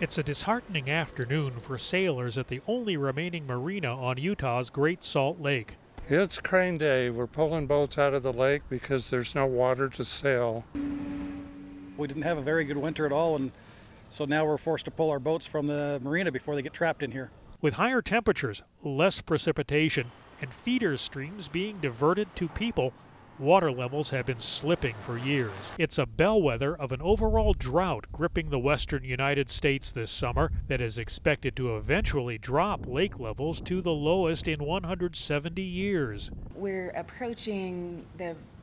It's a disheartening afternoon for sailors at the only remaining marina on Utah's Great Salt Lake. It's crane day. We're pulling boats out of the lake because there's no water to sail. We didn't have a very good winter at all, and so now we're forced to pull our boats from the marina before they get trapped in here. With higher temperatures, less precipitation, and feeder streams being diverted to people, water levels have been slipping for years. It's a bellwether of an overall drought gripping the western United States this summer that is expected to eventually drop lake levels to the lowest in 170 years. We're approaching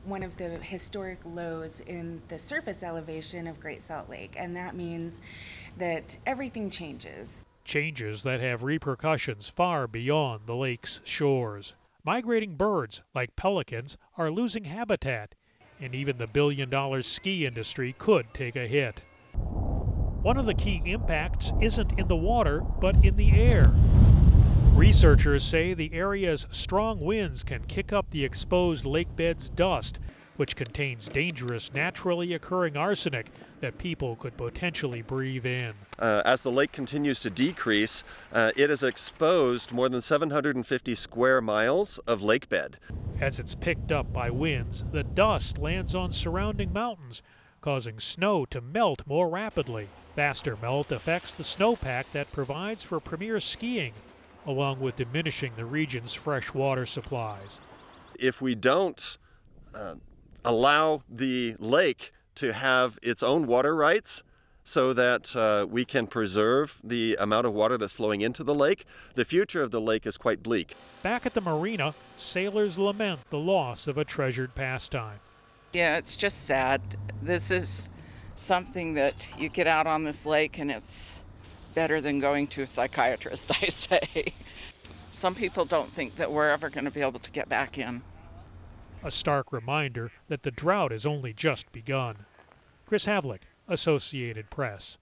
one of the historic lows in the surface elevation of Great Salt Lake, and that means that everything changes. Changes that have repercussions far beyond the lake's shores. Migrating birds, like pelicans, are losing habitat, and even the billion-dollar ski industry could take a hit. One of the key impacts isn't in the water, but in the air. Researchers say the area's strong winds can kick up the exposed lake bed's dust, which contains dangerous naturally occurring arsenic that people could potentially breathe in. As the lake continues to decrease, it has exposed more than 750 square miles of lake bed. As it's picked up by winds, the dust lands on surrounding mountains, causing snow to melt more rapidly. Faster melt affects the snowpack that provides for premier skiing, along with diminishing the region's fresh water supplies. If we don't allow the lake to have its own water rights so that we can preserve the amount of water that's flowing into the lake, the future of the lake is quite bleak. Back at the marina, sailors lament the loss of a treasured pastime. Yeah, it's just sad. This is something that you get out on this lake and it's better than going to a psychiatrist, I say. Some people don't think that we're ever going to be able to get back in. A stark reminder that the drought has only just begun. Chris Havlick, Associated Press.